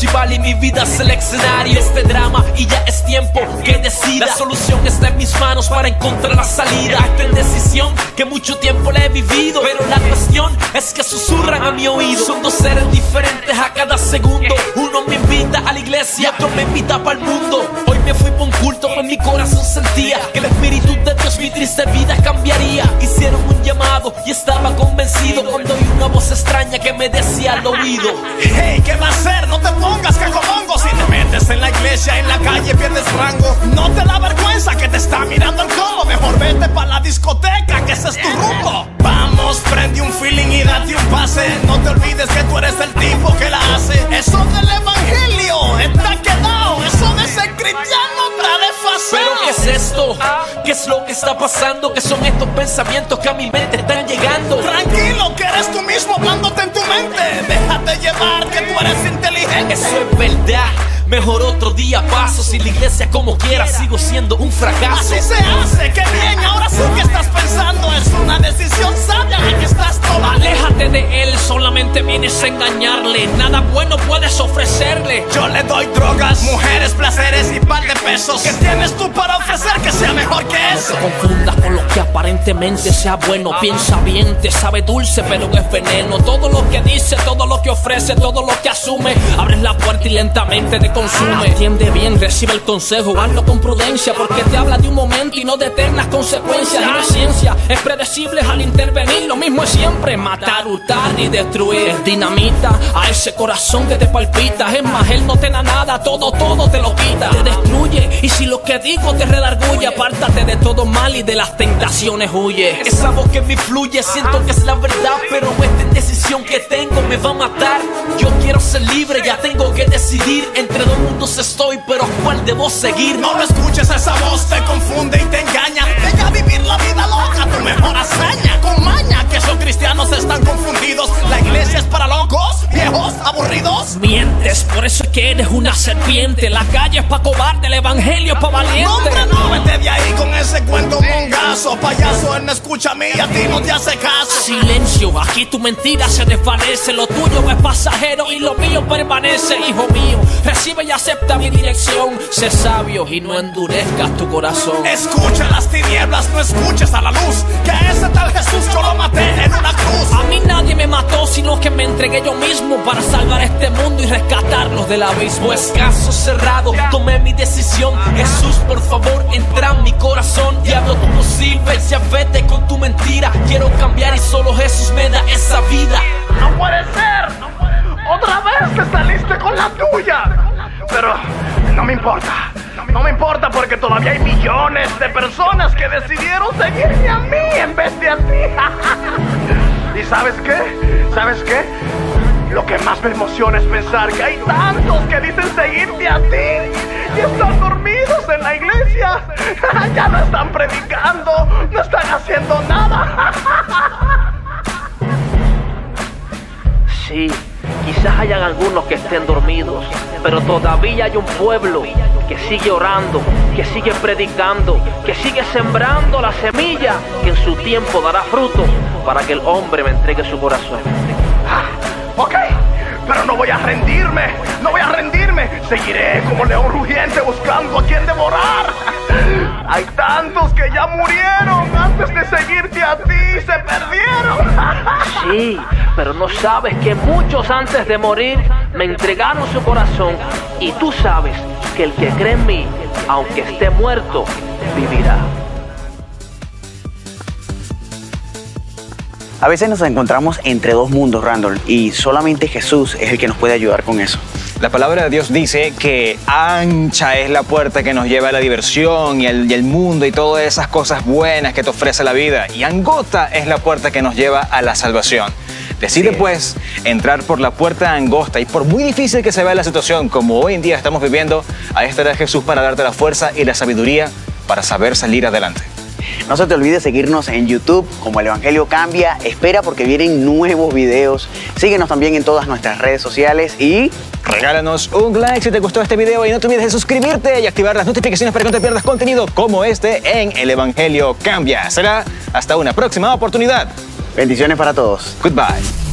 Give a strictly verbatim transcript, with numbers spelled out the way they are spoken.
festival y mi vida es el escenario de este drama, y ya es tiempo que decida. La solución está en mis manos para encontrar la salida. Acto en decisión que mucho tiempo le he vivido, pero la cuestión es que susurran a mi oído. Son dos seres diferentes a cada segundo. Uno me invita a la iglesia, otro me invita para el mundo. Hoy me fui por un culto, pues mi corazón sentía que el Espíritu de Dios mi triste vida cambiaría. Hicieron un llamado y estaba convencido cuando oí una voz extraña que me decía al oído: hey, ¿qué va a hacer? No te pongas cacomongo. Si te metes en la iglesia, en la calle pierdes rango. No te da vergüenza que te está mirando el codo. Mejor vete pa' la discoteca, que ese es tu rumbo. Vamos, prende un feeling y date un pase. No te olvides que tú eres el tipo que la hace. Eso del evangelio está quedado, eso de ser cristiano habrá desfasado. ¿Pero qué es esto? ¿Qué es lo que está pasando? ¿Qué son estos pensamientos que a mi mente están llegando? Tranquilo, que eres tú mismo hablándote en tu mente. Déjate llevar, que tú eres inteligente. Eso es verdad. Mejor otro día paso. Sin la iglesia como quiera sigo siendo un fracaso. Así se hace, qué bien, ahora sí que estás pensando. Es una decisión sabia la que estás tomando. Aléjate de él, solamente vienes a engañarle. Nada bueno puedes ofrecerle. Yo le doy drogas, mujeres, placeres y par de pesos. ¿Qué tienes tú para ofrecer que sea mejor que eso? No te confundas con lo que aparentemente sea bueno. Piensa bien, te sabe dulce pero es veneno. Todo lo que dice, todo lo que ofrece, todo lo que asume, abres la puerta y lentamente te consume. Atiende bien, recibe el consejo, hazlo con prudencia, porque te habla de un momento y no de eternas consecuencias. La ciencia es predecible al intervenir. Lo mismo es siempre matar, hurtar y destruir. Es dinamita a ese corazón que te palpita. Es más, él no te da nada, todo, todo te lo quita. Te destruye y si lo que digo te redarguye, apártate de todo mal y de las tentaciones huye. Esa voz que me fluye, siento que es la verdad, pero esta indecisión que tengo me va a matar. Yo quiero ser libre, ya tengo que decidir. Entre dos mundos estoy, pero ¿cuál debo seguir? No lo escuches, esa voz te confunde y te engaña. Deja vivir la vida loca, tu mejor hazaña. Con maña, que esos cristianos están confundidos. La iglesia es para locos, viejos, aburridos. Mientes, por eso es que eres una serpiente. La calle es pa' cobarde, el evangelio es pa' valiente. No, hombre, no, vete de ahí con ese cuento mongazo. Payaso, él no escucha a mí y a ti no te hace caso. Silencio, aquí tu mentira se desvanece. Lo tuyo es pasajero y lo mío permanece. Hijo mío, recibe y acepta mi dirección. Sé sabio y no endurezcas tu corazón. Escucha las tinieblas, no escuches a la luz, que a ese tal Jesús yo lo maté en una cruz. A mí nadie me mató, sino que me entregué yo mismo para salvar este mundo y rescatarlos del abismo. Escaso, cerrado, tomé mi decisión. Jesús, por favor, entra en mi corazón. Diablo, tú no sirves, ya vete con tu mentira. Quiero cambiar y solo Jesús me da esa vida. No puede ser, no puede ser. Otra vez te saliste con la tuya. Pero no me importa. No me importa porque todavía hay millones de personas que decidieron seguirme a mí en vez de a ti. ¿Y sabes qué? ¿Sabes qué? Lo que más me emociona es pensar que hay tantos que dicen seguirte a ti y están dormidos en la iglesia. Ya no están predicando, no están haciendo nada. Sí. Quizás hayan algunos que estén dormidos, pero todavía hay un pueblo que sigue orando, que sigue predicando, que sigue sembrando la semilla que en su tiempo dará fruto para que el hombre me entregue su corazón. Ah, ok, pero no voy a rendirme, no voy a rendirme. Seguiré como león rugiente buscando a quien devorar. Hay tantos que ya murieron antes de seguirte a ti, se perdieron. Sí, pero no sabes que muchos antes de morir me entregaron su corazón. Y tú sabes que el que cree en mí, aunque esté muerto, vivirá. A veces nos encontramos entre dos mundos, Randall, y solamente Jesús es el que nos puede ayudar con eso. La palabra de Dios dice que ancha es la puerta que nos lleva a la diversión y el, y el mundo y todas esas cosas buenas que te ofrece la vida, y angosta es la puerta que nos lleva a la salvación. Decide, pues, entrar por la puerta angosta, y por muy difícil que se vea la situación como hoy en día estamos viviendo, ahí estará Jesús para darte la fuerza y la sabiduría para saber salir adelante. No se te olvide seguirnos en YouTube como El Evangelio Cambia. Espera porque vienen nuevos videos. Síguenos también en todas nuestras redes sociales y regálanos un like si te gustó este video, y no te olvides de suscribirte y activar las notificaciones para que no te pierdas contenido como este en El Evangelio Cambia. Será hasta una próxima oportunidad. Bendiciones para todos. Goodbye.